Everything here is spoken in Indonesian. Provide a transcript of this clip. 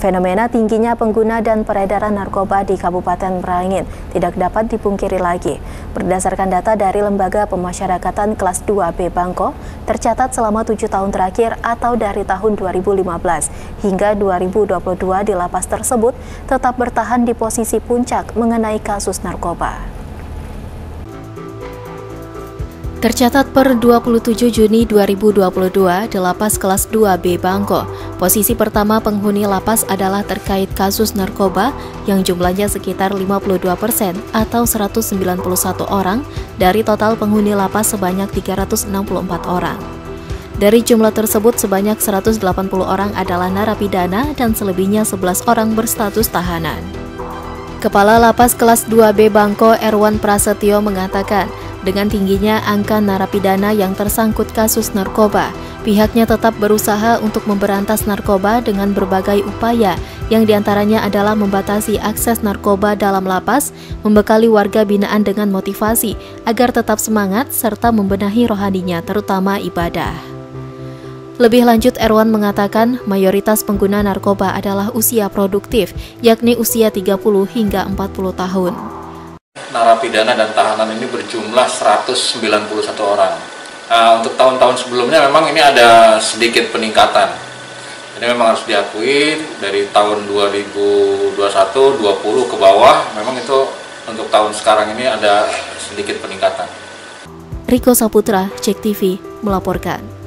Fenomena tingginya pengguna dan peredaran narkoba di Kabupaten Merangin tidak dapat dipungkiri lagi. Berdasarkan data dari Lembaga Pemasyarakatan Kelas 2B Bangko, tercatat selama 7 tahun terakhir atau dari tahun 2015 hingga 2022 di lapas tersebut tetap bertahan di posisi puncak mengenai kasus narkoba. Tercatat per 27 Juni 2022 di Lapas Kelas 2B Bangko, posisi pertama penghuni lapas adalah terkait kasus narkoba yang jumlahnya sekitar 52% atau 191 orang dari total penghuni lapas sebanyak 364 orang. Dari jumlah tersebut sebanyak 180 orang adalah narapidana dan selebihnya 11 orang berstatus tahanan. Kepala Lapas Kelas 2B Bangko Erwan Prasetyo mengatakan, dengan tingginya angka narapidana yang tersangkut kasus narkoba, pihaknya tetap berusaha untuk memberantas narkoba dengan berbagai upaya, yang diantaranya adalah membatasi akses narkoba dalam lapas, membekali warga binaan dengan motivasi agar tetap semangat, serta membenahi rohaninya, terutama ibadah. Lebih lanjut, Erwan mengatakan mayoritas pengguna narkoba adalah usia produktif, yakni usia 30 hingga 40 tahun. Narapidana dan tahanan ini berjumlah 191 orang. Untuk tahun-tahun sebelumnya memang ini ada sedikit peningkatan. Jadi memang harus diakui dari tahun 2021, 20 ke bawah, memang itu untuk tahun sekarang ini ada sedikit peningkatan. Rico Saputra, Cek TV, melaporkan.